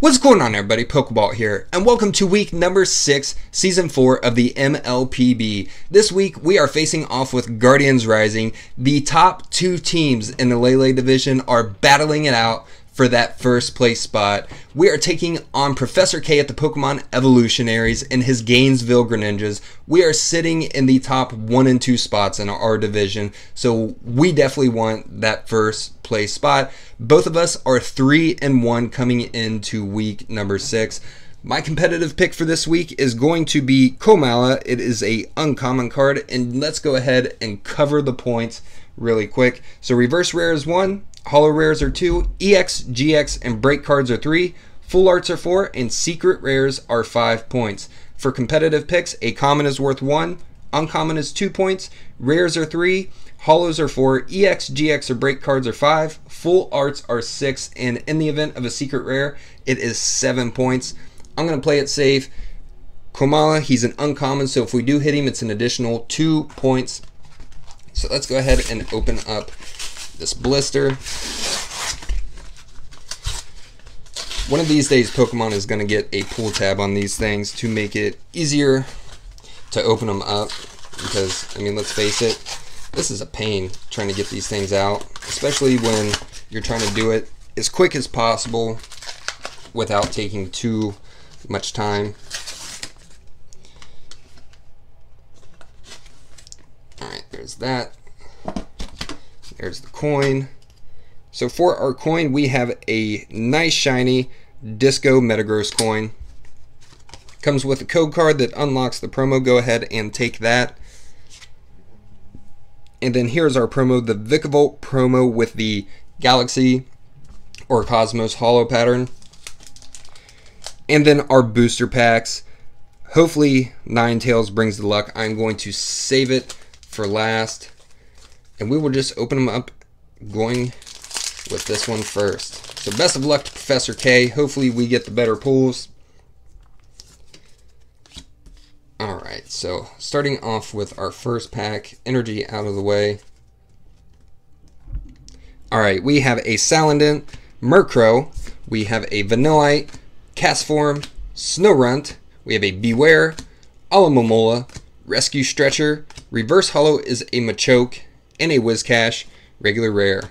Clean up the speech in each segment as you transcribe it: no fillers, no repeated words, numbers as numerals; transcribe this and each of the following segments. What's going on, everybody? Pokebault here, and welcome to week number 6, season 4 of the MLPB. This week, we are facing off with Guardians Rising. The top 2 teams in the Lele division are battling it out for that first place spot. We are taking on Professor K at the Pokemon Evolutionaries and his Gainesville Greninjas. We are sitting in the top 1 and 2 spots in our division, so we definitely want that first play spot. Both of us are 3-1 coming into week number 6. My competitive pick for this week is going to be Komala. It is a uncommon card, and let's go ahead and cover the points really quick. So reverse rare is 1, hollow rares are 2, EX, GX, and break cards are 3, full arts are 4, and secret rares are 5 points. For competitive picks, a common is worth 1, uncommon is 2 points, rares are 3, hollows are 4, EX, GX, or break cards are 5, full arts are 6, and in the event of a secret rare, it is 7 points. I'm going to play it safe. Komala, he's an uncommon, so if we do hit him, it's an additional 2 points. So let's go ahead and open up this blister. One of these days, Pokemon is going to get a pull tab on these things to make it easier to open them up, because, I mean, let's face it, this is a pain trying to get these things out, especially when you're trying to do it as quick as possible without taking too much time. All right, there's that. There's the coin. So for our coin, we have a nice shiny Disco Metagross coin. Comes with a code card that unlocks the promo. Go ahead and take that. And then here's our promo, the Vicavolt promo with the Galaxy or Cosmos Holo pattern. And then our booster packs. Hopefully Ninetales brings the luck. I'm going to save it for last. And we will just open them up going with this one first. So best of luck to Professor K. Hopefully we get the better pulls. Alright, so starting off with our first pack, energy out of the way. Alright, we have a Salandit, Murkrow, we have a Vanillite, Castform, Snowrunt, we have a Bewear, Alamomola, Rescue Stretcher, Reverse Hollow is a Machoke, and a Whizcash, regular rare.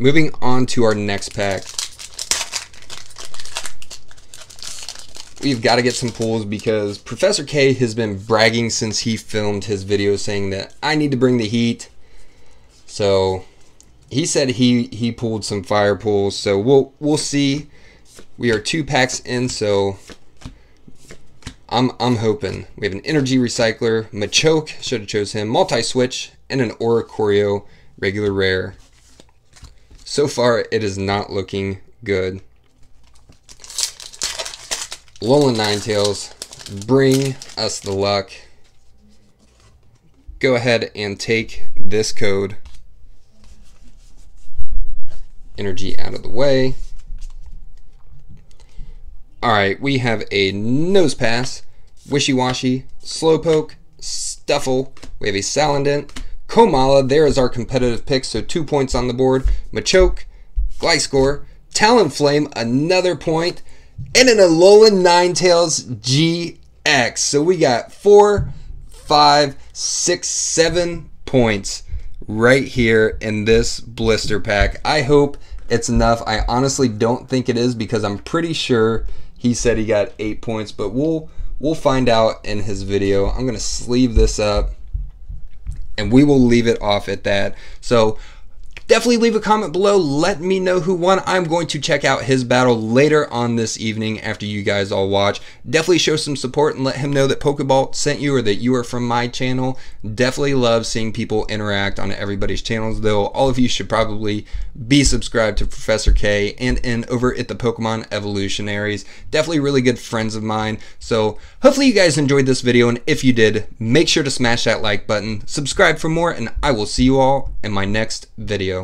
Moving on to our next pack. We've got to get some pulls because Professor K has been bragging since he filmed his video saying that I need to bring the heat. So he said he pulled some fire pulls. So we'll see. We are 2 packs in, so I'm hoping. We have an energy recycler, Machoke, should have chose him, multi-switch, and an Oricorio regular rare. So far it is not looking good. Alolan Ninetales, bring us the luck. Go ahead and take this code. Energy out of the way. Alright, we have a Nose Pass, Wishy-Washy, Slowpoke, Stuffle, we have a Salandit, Komala, there is our competitive pick, so 2 points on the board, Machoke, Glyscor, Talonflame, another point, and an Alolan Ninetales GX. So we got 4, 5, 6, 7 points right here in this blister pack. I hope it's enough. I honestly don't think it is because I'm pretty sure he said he got 8 points, but we'll find out in his video. I'm gonna sleeve this up and we will leave it off at that. So definitely leave a comment below. Let me know who won. I'm going to check out his battle later on this evening after you guys all watch. Definitely show some support and let him know that Pokebault sent you or that you are from my channel. Definitely love seeing people interact on everybody's channels, though all of you should probably be subscribed to Professor K and over at the Pokemon Evolutionaries. Definitely really good friends of mine. So hopefully you guys enjoyed this video, and if you did, make sure to smash that like button, subscribe for more, and I will see you all in my next video.